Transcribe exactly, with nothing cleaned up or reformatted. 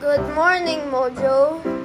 Good morning, Mojo.